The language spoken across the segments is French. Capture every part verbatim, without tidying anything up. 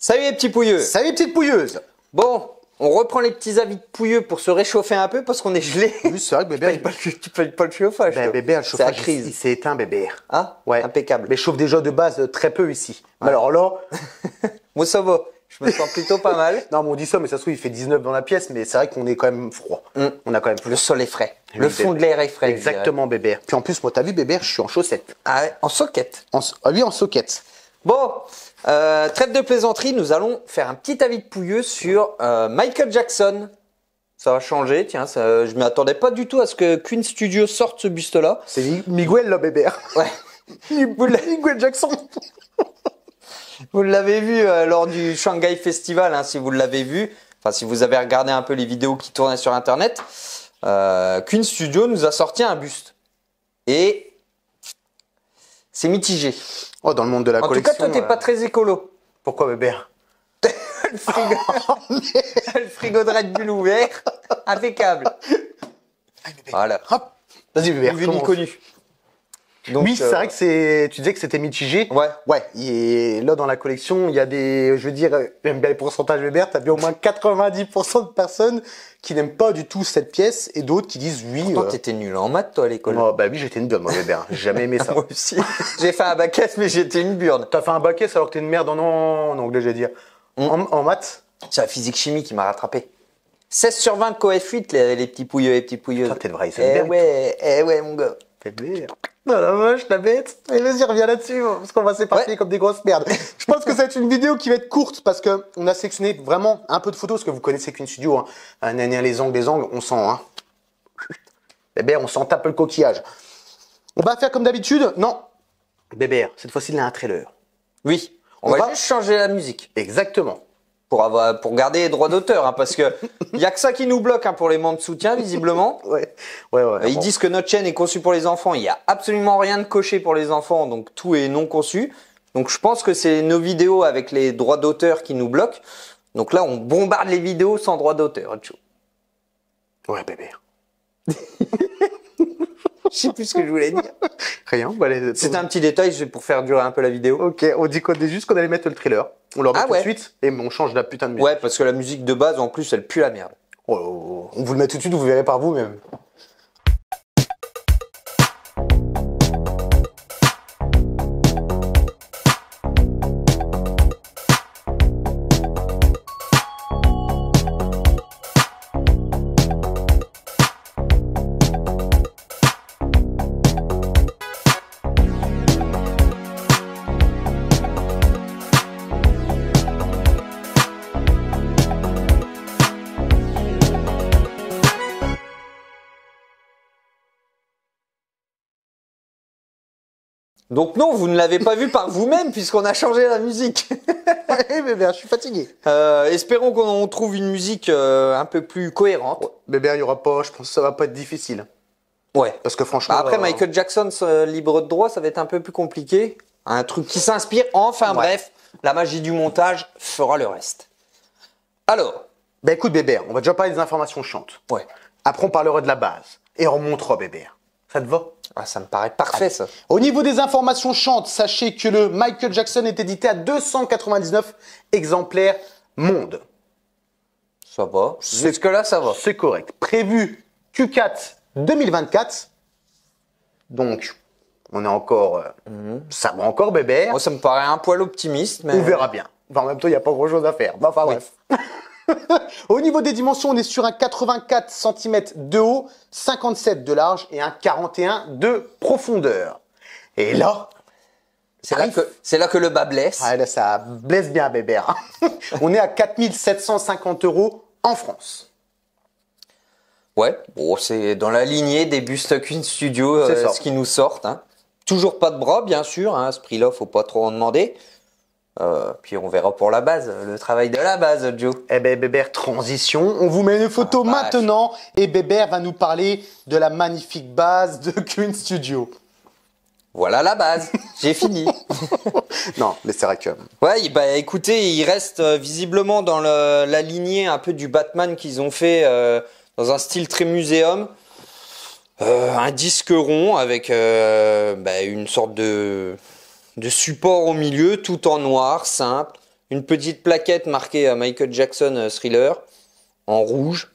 Salut les petits pouilleux. Salut les petites pouilleuses. Bon, on reprend les petits avis de pouilleux pour se réchauffer un peu parce qu'on est gelé. Oui, c'est vrai que bébé, tu payes pas le chauffage. Ben, bébé, le chauffage, la crise. Il, il s'est éteint, bébé. Ah, ouais. Impeccable. Mais chauffe déjà de base très peu ici. Ouais. Alors là, moi ça va. Je me sens plutôt pas mal. Non, mais on dit ça, mais ça se trouve, il fait dix-neuf dans la pièce, mais c'est vrai qu'on est quand même froid. Mmh. On a quand même froid. Le sol est frais. Le, le fond bébé. de l'air est frais. Exactement, bébé. Puis en plus, moi, t'as vu, bébé, je suis en chaussettes. Ah, en soquette. En, ah, lui, en soquette. Bon, euh, trêve de plaisanterie, nous allons faire un petit avis de pouilleux sur euh, Michael Jackson. Ça va changer, tiens, ça, je ne m'attendais pas du tout à ce que Queen Studio sorte ce buste-là. C'est Miguel, là, bébé. Ouais. Miguel Jackson. Vous l'avez vu euh, lors du Shanghai Festival, hein, si vous l'avez vu, enfin si vous avez regardé un peu les vidéos qui tournaient sur internet, euh, Queen Studio nous a sorti un buste. Et c'est mitigé. Oh, dans le monde de la en collection. En tout cas, toi, t'es euh... pas très écolo. Pourquoi, bébé? le, frigo... le frigo de Red Bull ouvert, impeccable. Allez, bébé. Voilà. Hop. Vas-y, bébé. Vu l'inconnu. Donc, oui, c'est euh... vrai que c'est. Tu disais que c'était mitigé. Ouais. Ouais. Et là, dans la collection, il y a des. Je veux dire, j'aime bien les pourcentages Weber. T'as bien au moins quatre-vingt-dix pour cent de personnes qui n'aiment pas du tout cette pièce et d'autres qui disent oui. Pourtant, euh... t'étais nul en maths, toi, à l'école. Oh, bah oui, j'étais une burne, moi, Weber. J'ai jamais aimé ça. Moi aussi. J'ai fait un bac S, mais j'étais une burne. T'as fait un bac S alors que t'es une merde en, en anglais, je veux dire. Mm. En, en maths. C'est la physique-chimie qui m'a rattrapé. seize sur vingt de coefficient, les, les petits pouilleux, les petits pouilleux. Putain, t'es de vrai, c'est eh ouais, toi. Eh ouais, mon gars. T'es merde. Non, la vache, la bête. Et vas-y, reviens là-dessus, parce qu'on va s'éparpiller ouais. comme des grosses merdes. Je pense que ça va être une vidéo qui va être courte, parce que on a sectionné vraiment un peu de photos, parce que vous connaissez Queen Studio, hein. Les angles, les angles, on sent, hein. Bébé, on s'en tape le coquillage. On va faire comme d'habitude. Non. Bébé, cette fois-ci, il a un trailer. Oui. On, on va, va juste changer la musique. Exactement. Pour avoir, pour garder les droits d'auteur, hein, parce que il y a que ça qui nous bloque, hein, pour les membres de soutien, visiblement. ouais, ouais, ouais. Ils bon. disent que notre chaîne est conçue pour les enfants. Il n'y a absolument rien de coché pour les enfants, donc tout est non conçu. Donc je pense que c'est nos vidéos avec les droits d'auteur qui nous bloquent. Donc là, on bombarde les vidéos sans droits d'auteur. Ouais, bébé. Je sais plus ce que je voulais dire. Rien. Bah, les... C'est un petit détail pour faire durer un peu la vidéo. Ok, on dit qu'on dit juste qu'on allait mettre le thriller. On le remet ah tout ouais. de suite et on change la putain de musique. Ouais, parce que la musique de base, en plus, elle pue la merde. Oh, on vous le met tout de suite, vous verrez par vous-même. Donc non, vous ne l'avez pas vu par vous-même puisqu'on a changé la musique. Ouais, bébé, je suis fatigué. Euh, espérons qu'on trouve une musique euh, un peu plus cohérente. Ouais, bébé, il y aura pas. Je pense que ça va pas être difficile. Ouais. Parce que franchement. Bah après euh... Michael Jackson euh, libre de droit, ça va être un peu plus compliqué. Un truc qui s'inspire. Enfin ouais. bref, la magie du montage fera le reste. Alors. Bah écoute, bébé, on va déjà parler des informations chiantes. Ouais. Après, on parlera de la base et on montrera, bébé. Ça te va? Ah, ça me paraît parfait, ça. Au niveau des informations chiantes, sachez que le Michael Jackson est édité à deux cent quatre-vingt-dix-neuf exemplaires monde. Ça va. Jusque-là, ça va. C'est correct. Prévu Q quatre deux mille vingt-quatre. Donc, on est encore... Mm-hmm. Ça va encore, bébé. Moi, ça me paraît un poil optimiste, mais... On verra bien. Enfin, en même temps, il n'y a pas grand-chose à faire. Enfin, oui. bref. Au niveau des dimensions, on est sur un quatre-vingt-quatre centimètres de haut, cinquante-sept de large et un quarante et un de profondeur. Et là, c'est là, là que le bas blesse. Ah, là, ça blesse bien, bébé. On est à quatre mille sept cent cinquante euros en France. Ouais, bon, c'est dans la lignée des bustes Queen Studio, euh, ce qui nous sortent. Hein. Toujours pas de bras, bien sûr. Hein, à ce prix-là, faut pas trop en demander. Euh, puis on verra pour la base, le travail de la base, Joe. Eh ben, Bébert, transition. On vous met une photo ah, maintenant et Bébert va nous parler de la magnifique base de Queen Studio. Voilà la base. J'ai fini. Non, mais c'est vrai que... Ouais, bah écoutez, il reste euh, visiblement dans le, la lignée un peu du Batman qu'ils ont fait euh, dans un style très muséum. Euh, un disque rond avec euh, bah, une sorte de... de support au milieu, tout en noir, simple, une petite plaquette marquée Michael Jackson Thriller en rouge.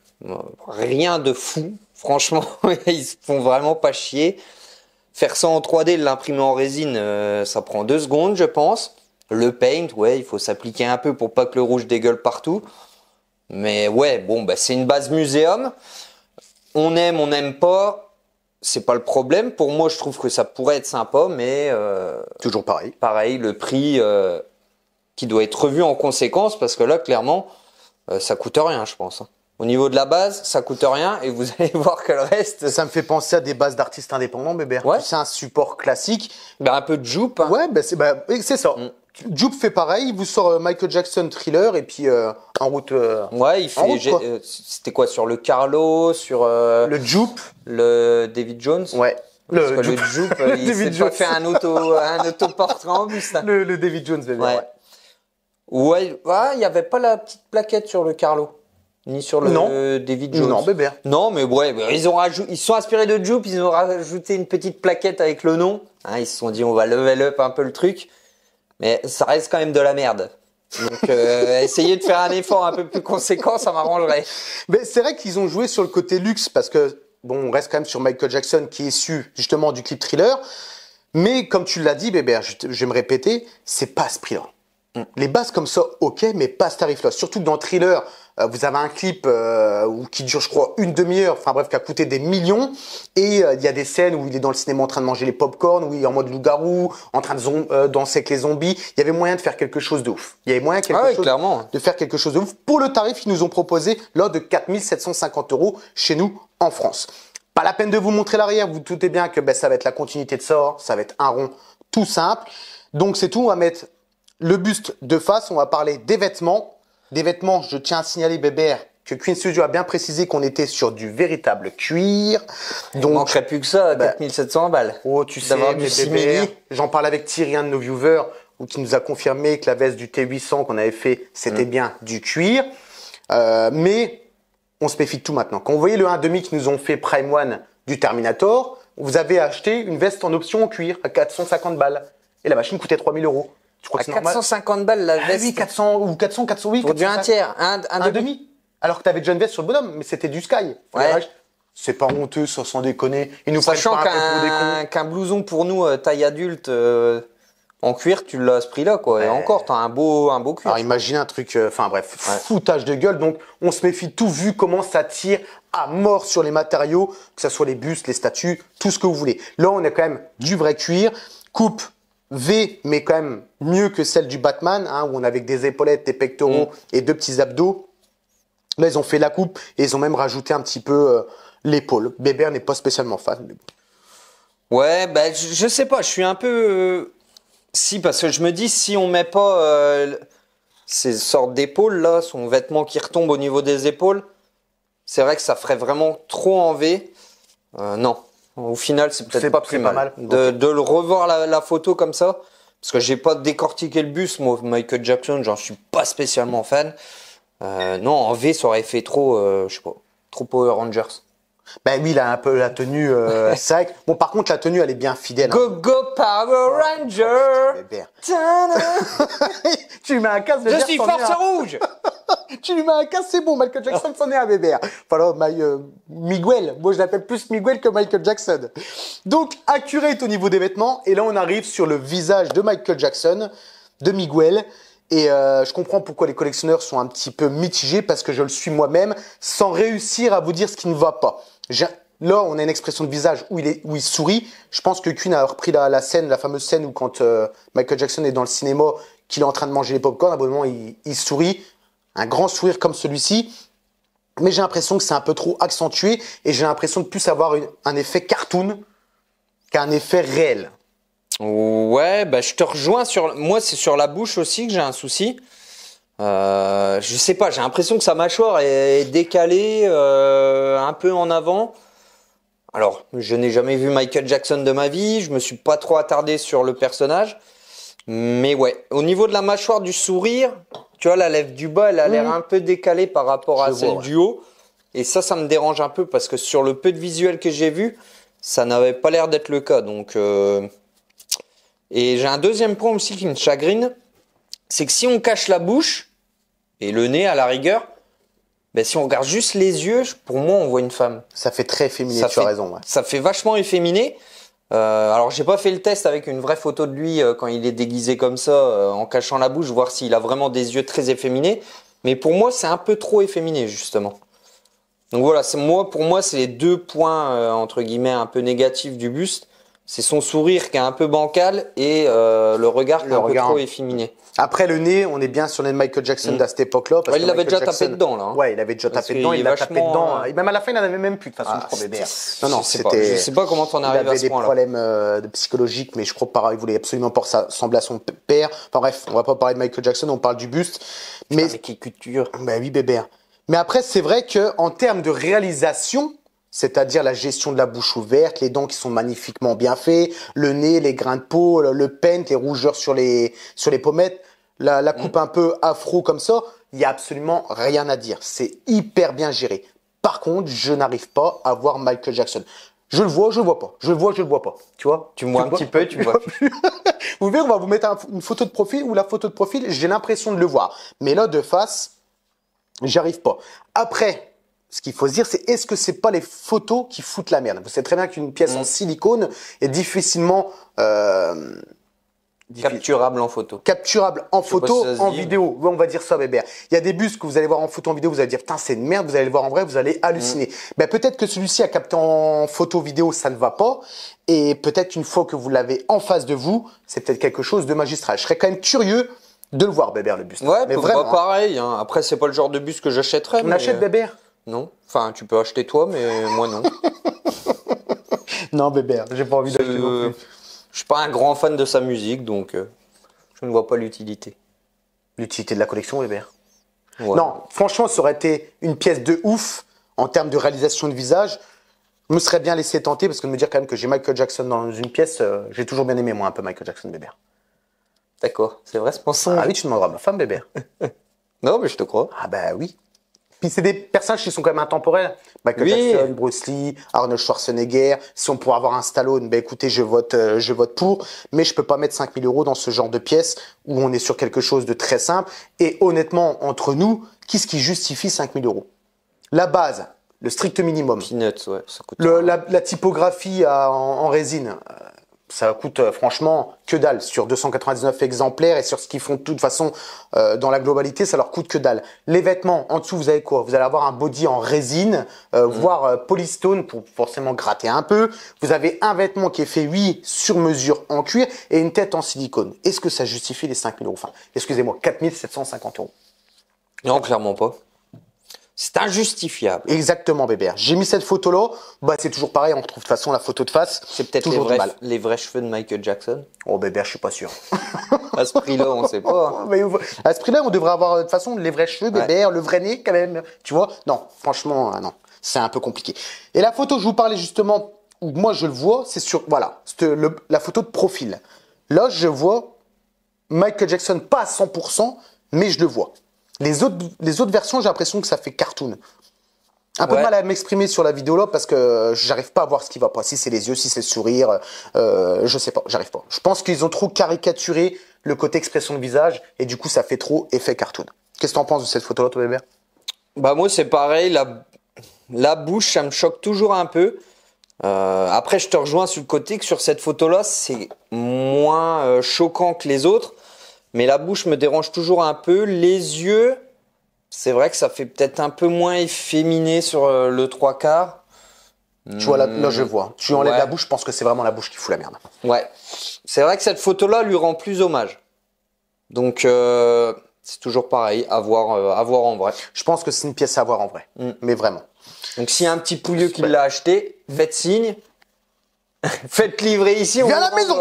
Rien de fou, franchement, ils se font vraiment pas chier. Faire ça en trois D, l'imprimer en résine, euh, ça prend deux secondes, je pense. Le paint, ouais, il faut s'appliquer un peu pour pas que le rouge dégueule partout. Mais ouais, bon, bah, c'est une base muséum. On aime, on n'aime pas. C'est pas le problème. Pour moi, je trouve que ça pourrait être sympa, mais... Euh, toujours pareil. Pareil, le prix euh, qui doit être revu en conséquence, parce que là, clairement, euh, ça coûte rien, je pense. Au niveau de la base, ça coûte rien et vous allez voir que le reste... Ça me fait penser à des bases d'artistes indépendants, Bébert. Ouais. C'est un support classique. Ben, un peu de Joop. Hein. Ouais, ben c'est ben, c'est ça. Mm. Joop fait pareil, il vous sort Michael Jackson Thriller et puis euh, en route... Euh, ouais, il fait... C'était quoi, sur le Carlo, sur... Euh, le Joop. Le David Jones. Ouais. Parce le que Joop. Le Joop, il s'est pas fait un auto, un autoportrait en plus. Le, le David Jones, Bébert, ouais. Ouais, il ouais, n'y avait pas la petite plaquette sur le Carlo. Ni sur le non. David Jones. Non, Bébert. Non, mais ouais, ils ont ils sont inspirés de Joop, ils ont rajouté une petite plaquette avec le nom. Hein, ils se sont dit, on va level up un peu le truc. Mais ça reste quand même de la merde. Donc, euh, essayez de faire un effort un peu plus conséquent, ça m'arrangerait. Mais c'est vrai qu'ils ont joué sur le côté luxe, parce que, bon, on reste quand même sur Michael Jackson, qui est issu justement du clip Thriller. Mais comme tu l'as dit, Bébert, je, je vais me répéter, c'est pas à ce prix-là. Mm. Les bases comme ça, ok, mais pas à ce tarif-là. Surtout que dans Thriller... Vous avez un clip euh, qui dure, je crois, une demi-heure, enfin bref, qui a coûté des millions. Et il euh, y a des scènes où il est dans le cinéma en train de manger les pop-corn, où il est en mode loup-garou, en train de euh, danser avec les zombies. Il y avait moyen de faire quelque chose de ouf. Il y avait moyen quelque ah ouais, chose clairement. de faire quelque chose de ouf. Pour le tarif qu'ils nous ont proposé, là, de quatre mille sept cent cinquante euros chez nous, en France. Pas la peine de vous montrer l'arrière. Vous doutez bien que ben, ça va être la continuité de ça. Ça va être un rond tout simple. Donc, c'est tout. On va mettre le buste de face. On va parler des vêtements. Des vêtements, je tiens à signaler, Bébert, que Queen Studio a bien précisé qu'on était sur du véritable cuir. Donc, il manquerait plus que ça, bah, quatre mille sept cents balles. Oh, tu sais, Bébert, j'en parle avec Thierry, un de nos viewers, qui nous a confirmé que la veste du T huit cents qu'on avait fait, c'était mmh. bien du cuir. Euh, mais on se méfie de tout maintenant. Quand vous voyez le un virgule cinq qu'ils nous ont fait Prime One du Terminator, vous avez acheté une veste en option en cuir à quatre cent cinquante balles. Et la machine coûtait trois mille euros. Je crois à que quatre cent cinquante balles la veste. Ah oui, quatre cents ou quatre cents, quatre cents, oui. Pour du un tiers, un, un, un demi. demi. Alors que t'avais déjà une veste sur le bonhomme, mais c'était du Sky. Ouais. C'est pas honteux, ça, sans déconner. Ils nous Sachant qu'un qu blouson pour nous, euh, taille adulte, euh, en cuir, tu l'as à ce prix-là, quoi. Ouais. Et encore, t'as un beau, un beau cuir. Alors imagine un truc, enfin euh, bref, ouais. foutage de gueule. Donc, on se méfie de tout vu comment ça tire à mort sur les matériaux, que ce soit les bustes, les statues, tout ce que vous voulez. Là, on a quand même du vrai cuir. Coupe V, mais quand même mieux que celle du Batman, hein, où on avait des épaulettes, des pectoraux mmh. et deux petits abdos. Là, ils ont fait la coupe et ils ont même rajouté un petit peu euh, l'épaule. Bébert n'est pas spécialement fan. Mais bon. Ouais, bah, je, je sais pas, je suis un peu... Euh, si, parce que je me dis, si on met pas euh, ces sortes d'épaules, là, son vêtement qui retombe au niveau des épaules, c'est vrai que ça ferait vraiment trop en V. Euh, non. Au final, c'est peut-être pas plus mal, mal. De, de le revoir la, la photo comme ça, parce que j'ai pas décortiqué le bus. Moi, Michael Jackson, j'en suis pas spécialement fan. Euh, non, en V, ça aurait fait trop, euh, je sais pas, trop Power Rangers. Ben oui, il a un peu la tenue euh, sac. Bon, par contre, la tenue, elle est bien fidèle. Hein. Go go Power Ranger. Oh, putain, tu lui mets un casque. Je suis force rouge. Tu lui mets un casque, c'est bon. Michael Jackson, c'en est un, Weber. Enfin, alors, my, euh, Miguel. Moi, je l'appelle plus Miguel que Michael Jackson. Donc, accurate au niveau des vêtements. Et là, on arrive sur le visage de Michael Jackson, de Miguel. Et euh, je comprends pourquoi les collectionneurs sont un petit peu mitigés, parce que je le suis moi-même, sans réussir à vous dire ce qui ne va pas. Là, on a une expression de visage où il, est, où il sourit. Je pense que Queen a repris la, la scène, la fameuse scène où quand euh, Michael Jackson est dans le cinéma, qu'il est en train de manger les pop-corn, à un moment, il, il sourit. Un grand sourire comme celui-ci. Mais j'ai l'impression que c'est un peu trop accentué et j'ai l'impression de plus avoir une, un effet cartoon qu'un effet réel. Ouais, bah je te rejoins sur... Moi, c'est sur la bouche aussi que j'ai un souci. Euh, je sais pas, j'ai l'impression que sa mâchoire est décalée euh, un peu en avant. Alors, je n'ai jamais vu Michael Jackson de ma vie. Je me suis pas trop attardé sur le personnage. Mais ouais, au niveau de la mâchoire du sourire, tu vois, la lèvre du bas, elle a mmh. l'air un peu décalée par rapport à je celle vois, ouais. du haut. Et ça, ça me dérange un peu parce que sur le peu de visuel que j'ai vu, ça n'avait pas l'air d'être le cas. Donc... Euh... Et j'ai un deuxième point aussi qui me chagrine, c'est que si on cache la bouche et le nez à la rigueur, ben si on regarde juste les yeux, pour moi on voit une femme. Ça fait très efféminé, ça tu fait, as raison. Ouais. Ça fait vachement efféminé. Euh, alors j'ai pas fait le test avec une vraie photo de lui euh, quand il est déguisé comme ça, euh, en cachant la bouche, voir s'il a vraiment des yeux très efféminés. Mais pour moi c'est un peu trop efféminé justement. Donc voilà, c'est moi pour moi c'est les deux points euh, entre guillemets un peu négatifs du buste. C'est son sourire qui est un peu bancal et euh, le regard qui est un peu trop efféminé. Après le nez, on est bien sur le nez de Michael Jackson mmh. à cette époque-là. Ouais, il l'avait déjà Jackson... tapé dedans là. Hein. Ouais, il avait déjà parce tapé dedans, il l'a tapé dedans. Euh... Et même à la fin, il n'en avait même plus de façon, ah, je crois, bébé. Non, non, c'était. Je sais pas comment t'en arrives à ce point-là. Il avait des problèmes euh, psychologiques, mais je crois que pareil, il voulait absolument pas ressembler à son père. Enfin bref, on va pas parler de Michael Jackson, on parle du buste. Mais qui culture. Bah oui, bébé. Mais après, c'est vrai que en termes de réalisation. C'est-à-dire la gestion de la bouche ouverte, les dents qui sont magnifiquement bien faites, le nez, les grains de peau, le paint, les rougeurs sur les sur les pommettes, la, la coupe mmh. un peu afro comme ça, il n'y a absolument rien à dire. C'est hyper bien géré. Par contre, je n'arrive pas à voir Michael Jackson. Je le vois, je le vois pas. Je le vois, je le vois pas. Tu vois Tu me vois un petit peu, tu me vois plus. Vous verrez, on va vous mettre un, une photo de profil ou la photo de profil, j'ai l'impression de le voir. Mais là, de face, j'arrive pas. Après... Ce qu'il faut se dire, c'est est-ce que c'est pas les photos qui foutent la merde? Vous savez très bien qu'une pièce mmh. en silicone est difficilement euh, capturable en photo. Capturable en photo, si en dit, vidéo. Mais... Ouais, on va dire ça, bébé. Il y a des bus que vous allez voir en photo, en vidéo, vous allez dire putain c'est une merde. Vous allez le voir en vrai, vous allez halluciner. Mmh. Ben, peut-être que celui-ci a capté en photo, vidéo, ça ne va pas. Et peut-être une fois que vous l'avez en face de vous, c'est peut-être quelque chose de magistral. Je serais quand même curieux de le voir, bébé, le bus. Ouais, mais vraiment. Pas pareil. Hein. Après, c'est pas le genre de bus que j'achèterais. On mais... achète, bébé. Non, enfin tu peux acheter toi, mais moi non. Non bébé, j'ai pas envie d'acheter non plus. Je suis pas un grand fan de sa musique, donc euh, je ne vois pas l'utilité. L'utilité de la collection bébé. Ouais. Non, franchement, ça aurait été une pièce de ouf en termes de réalisation de visage. Je me serais bien laissé tenter parce que de me dire quand même que j'ai Michael Jackson dans une pièce, euh, j'ai toujours bien aimé moi un peu Michael Jackson bébé. D'accord, c'est vrai ce pensant. Ah oui, tu demanderas à ma femme bébé. Non mais je te crois. Ah bah oui. Puis c'est des personnages qui sont quand même intemporels. Michael oui. Jackson, Bruce Lee, Arnold Schwarzenegger. Si on pourrait avoir un Stallone, ben écoutez, je vote, euh, je vote pour. Mais je peux pas mettre cinq mille euros dans ce genre de pièce où on est sur quelque chose de très simple. Et honnêtement, entre nous, qu'est-ce qui justifie cinq mille euros? La base, le strict minimum. Peanuts, ouais, ça coûte. Le, la, la typographie à, en, en résine. Ça coûte euh, franchement que dalle sur deux cent quatre-vingt-dix-neuf exemplaires et sur ce qu'ils font de toute façon euh, dans la globalité, ça leur coûte que dalle. Les vêtements, en dessous, vous avez quoi? Vous allez avoir un body en résine, euh, mmh. voire euh, polystone pour forcément gratter un peu. Vous avez un vêtement qui est fait, oui, sur mesure en cuir et une tête en silicone. Est-ce que ça justifie les cinq mille euros? Enfin, excusez-moi, quatre mille sept cent cinquante euros. Non, clairement pas. C'est injustifiable. Exactement, bébé. J'ai mis cette photo-là. Bah, c'est toujours pareil. On retrouve de toute façon la photo de face. C'est peut-être les, les vrais cheveux de Michael Jackson. Oh, bébé, je suis pas sûr. À ce prix-là, on sait pas. Mais à ce prix-là, on devrait avoir de toute façon les vrais cheveux, bébé, ouais. Le vrai nez quand même. Tu vois? Non, franchement, non. C'est un peu compliqué. Et la photo que je vous parlais justement, où moi je le vois, c'est sur, voilà, le, la photo de profil. Là, je vois Michael Jackson pas à cent pour cent, mais je le vois. Les autres, les autres versions, j'ai l'impression que ça fait cartoon. Un peu ouais. mal à m'exprimer sur la vidéo là parce que j'arrive pas à voir ce qui va pas. Si c'est les yeux, si c'est le sourire, euh, je sais pas, j'arrive pas. Je pense qu'ils ont trop caricaturé le côté expression de visage et du coup ça fait trop effet cartoon. Qu'est-ce que t'en penses de cette photo là, toi bébé? Bah moi c'est pareil, la, la bouche ça me choque toujours un peu. Euh, après je te rejoins sur le côté que sur cette photo là c'est moins euh, choquant que les autres. Mais la bouche me dérange toujours un peu. Les yeux, c'est vrai que ça fait peut-être un peu moins efféminé sur le trois quarts. Tu vois, là, là je vois. Tu enlèves ouais. la bouche, je pense que c'est vraiment la bouche qui fout la merde. Ouais. C'est vrai que cette photo-là lui rend plus hommage. Donc, euh, c'est toujours pareil, à voir, euh, à voir en vrai. Je pense que c'est une pièce à voir en vrai, mmh. mais vraiment. Donc, s'il y a un petit pouilleux qui l'a acheté, faites signe. Faites livrer ici. On Viens à la maison.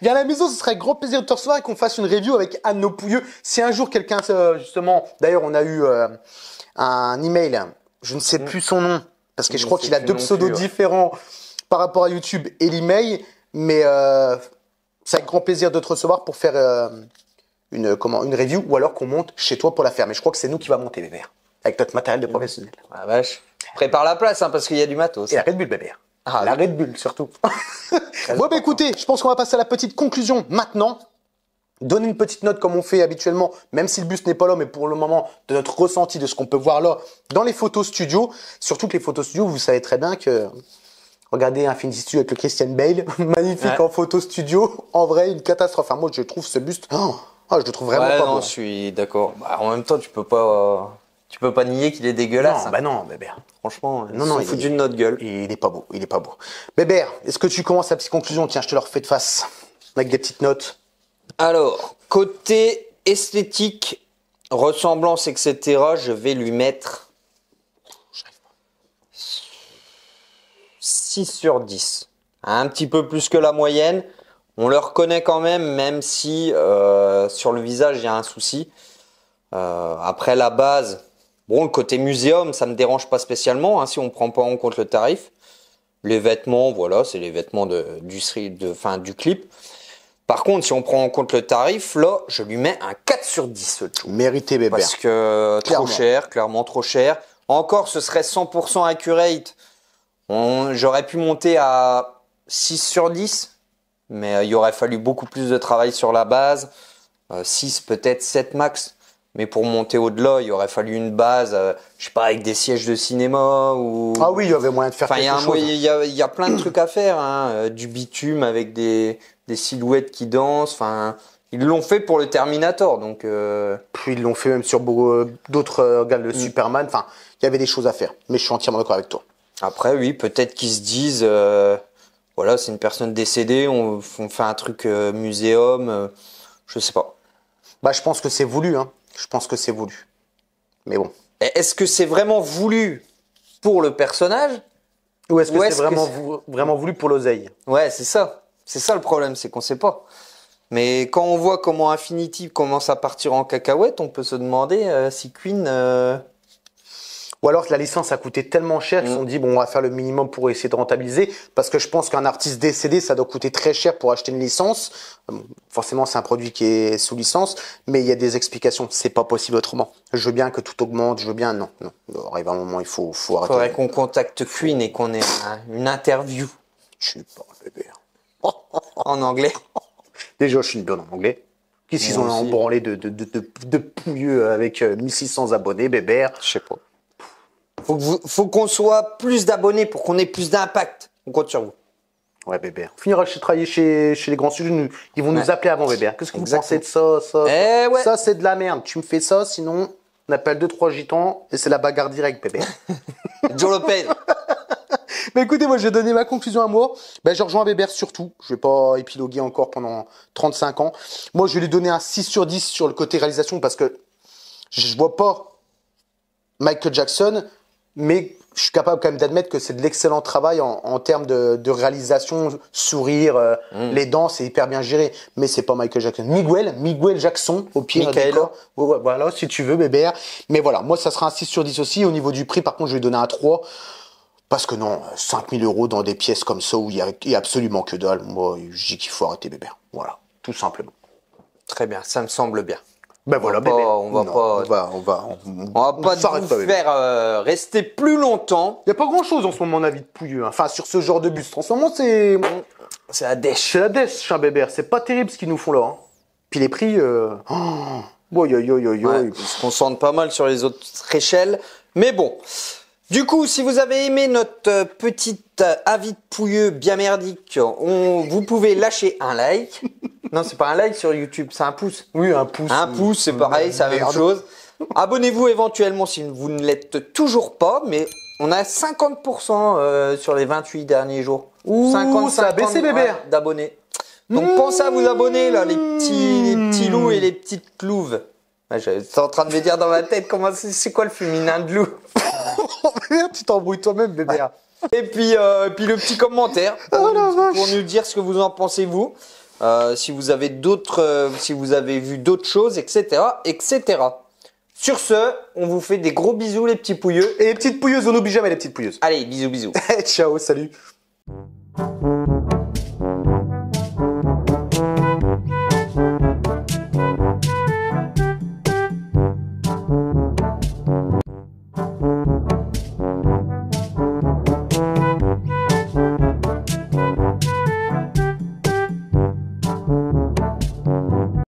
Viens à la maison, ce serait un grand plaisir de te recevoir et qu'on fasse une review avec un de nos pouilleux. Si un jour quelqu'un, euh, justement, d'ailleurs on a eu euh, un email, je ne sais mmh. plus son nom, parce que je, je crois qu'il a deux pseudos plus, ouais. différents par rapport à YouTube et l'email, mais euh, c'est un grand plaisir de te recevoir pour faire euh, une, comment, une review ou alors qu'on monte chez toi pour la faire. Mais je crois que c'est nous qui va monter, bébé, avec notre matériel de professionnel. Mmh. Ah, vache. Prépare la place hein, parce qu'il y a du matos. Et la Red Bull, bébé. Ah, la Red Bull, surtout. Bon, bah écoutez, je pense qu'on va passer à la petite conclusion maintenant. Donner une petite note comme on fait habituellement, même si le bus n'est pas là, mais pour le moment, de notre ressenti, de ce qu'on peut voir là, dans les photos studios. Surtout que les photos studios, vous savez très bien que... Regardez Infinity Studio avec le Christian Bale, magnifique ouais. En photo studio, en vrai, une catastrophe. Enfin, moi, je trouve ce buste... Oh, oh, je le trouve vraiment ouais, pas non, beau. Je suis d'accord. Bah, en même temps, tu peux pas... Euh... Tu peux pas nier qu'il est dégueulasse. Non, bah non, Bébert. Franchement, non, non, il fout d'une note gueule. Il est pas beau, il est pas beau. Bébert, est-ce que tu commences la petite conclusion? Tiens, je te le refais de face, avec des petites notes. Alors, côté esthétique, ressemblance, et cetera, je vais lui mettre six sur dix. Un petit peu plus que la moyenne. On le reconnaît quand même, même si euh, sur le visage, il y a un souci. Euh, après, la base... Bon, le côté muséum, ça ne me dérange pas spécialement, hein, si on ne prend pas en compte le tarif. Les vêtements, voilà, c'est les vêtements de, du, de, fin, du clip. Par contre, si on prend en compte le tarif, là, je lui mets un quatre sur dix. Mérité, bébé. Parce que clairement. Trop cher, clairement trop cher. Encore, ce serait cent pour cent accurate. J'aurais pu monter à six sur dix, mais il aurait fallu beaucoup plus de travail sur la base. Euh, six, peut-être sept max. Mais pour monter au-delà, il aurait fallu une base, euh, je sais pas, avec des sièges de cinéma ou... Ah oui, il y avait moyen de faire quelque chose. Il y a, y a plein de trucs à faire, hein. Euh, du bitume avec des, des silhouettes qui dansent. Enfin, ils l'ont fait pour le Terminator, donc... Euh... Puis ils l'ont fait même sur euh, d'autres, euh, regarde, le mm. Superman. Enfin, il y avait des choses à faire, mais je suis entièrement d'accord avec toi. Après, oui, peut-être qu'ils se disent, euh, voilà, c'est une personne décédée, on, on fait un truc euh, muséum, euh, je sais pas. Bah, je pense que c'est voulu, hein. Je pense que c'est voulu, mais bon. Est-ce que c'est vraiment voulu pour le personnage? Ou est-ce que c'est vraiment, vraiment voulu pour l'oseille? Ouais, c'est ça. C'est ça le problème, c'est qu'on ne sait pas. Mais quand on voit comment Infinity commence à partir en cacahuète, on peut se demander euh, si Queen... Euh... Ou alors que la licence a coûté tellement cher qu'ils se sont dit, bon, on va faire le minimum pour essayer de rentabiliser, parce que je pense qu'un artiste décédé, ça doit coûter très cher pour acheter une licence. Forcément, c'est un produit qui est sous licence, mais il y a des explications. C'est pas possible autrement. Je veux bien que tout augmente, je veux bien... Non, non. Alors, arrive un moment, il faut, faut arrêter. Il faudrait qu'on contacte Queen et qu'on ait un, une interview. Je suis pas bébé. En anglais. Déjà, je suis une bonne en anglais. Qu'est-ce qu'ils ont embranlé de, de, de, de, de pouilleux avec mille six cents abonnés, bébert? Je sais pas. Faut, faut qu'on soit plus d'abonnés pour qu'on ait plus d'impact. On compte sur vous. Ouais, bébé. On finira chez travailler chez, chez les grands studios. Ils vont ouais. nous appeler avant, bébé. Qu'est-ce que Exactement. Vous pensez de ça? Ça, eh ça, ouais. ça c'est de la merde. Tu me fais ça, sinon on appelle deux trois gitans et c'est la bagarre directe, bébé. Joe Lopez. Mais écoutez, moi, j'ai donné ma conclusion à moi. Ben, je rejoins Weber surtout. Je vais pas épiloguer encore pendant trente-cinq ans. Moi, je vais lui donner un six sur dix sur le côté réalisation parce que je vois pas Michael Jackson. Mais je suis capable quand même d'admettre que c'est de l'excellent travail en, en termes de, de réalisation, sourire, euh, mm. les dents, c'est hyper bien géré. Mais c'est pas Michael Jackson. Miguel, Miguel Jackson, au pire. Michael. Oh, voilà, si tu veux, bébé. Mais voilà, moi, ça sera un six sur dix aussi. Au niveau du prix, par contre, je vais donner un trois. Parce que non, cinq mille euros dans des pièces comme ça où il n'y a, a absolument que dalle. Moi, je dis qu'il faut arrêter, bébé. Voilà, tout simplement. Très bien, ça me semble bien. Ben on voilà, va bébé. Pas, on va non, pas, on va, on va, on, on va pas vous pas, faire euh, rester plus longtemps. Il n'y a pas grand chose en ce moment, mon avis de pouilleux. Hein. Enfin, sur ce genre de bus, en ce moment, c'est, c'est la dèche, c'est la dèche, hein, bébé. C'est pas terrible ce qu'ils nous font là. Hein. Puis les prix, euh... oh, yo, yo, yo, yo. Ouais, ils se concentrent pas mal sur les autres échelles, mais bon. Du coup, si vous avez aimé notre petite avis de pouilleux bien merdique, on, vous pouvez lâcher un like. Non, c'est pas un like sur YouTube, c'est un pouce. Oui, un pouce. Un oui. pouce, c'est pareil, c'est la même chose. Abonnez-vous éventuellement si vous ne l'êtes toujours pas, mais on a cinquante pour cent euh, sur les vingt-huit derniers jours. Ouh, cinquante, ça a baissé, bébé. Ouais, d'abonnés. Donc mmh. pensez à vous abonner, là, les petits, les petits loups et les petites louves. Ouais, j'étais en train de me dire dans ma tête, comment c'est quoi le féminin de loup? Tu t'embrouilles toi-même, bébé. Et puis, euh, puis le petit commentaire pour, oh, pour nous dire ce que vous en pensez, vous. Euh, si vous avez d'autres, euh, si vous avez vu d'autres choses, et cetera, et cetera. Sur ce, on vous fait des gros bisous, les petits pouilleux. Et les petites pouilleuses, on n'oublie jamais les petites pouilleuses. Allez, bisous, bisous. Ciao, salut.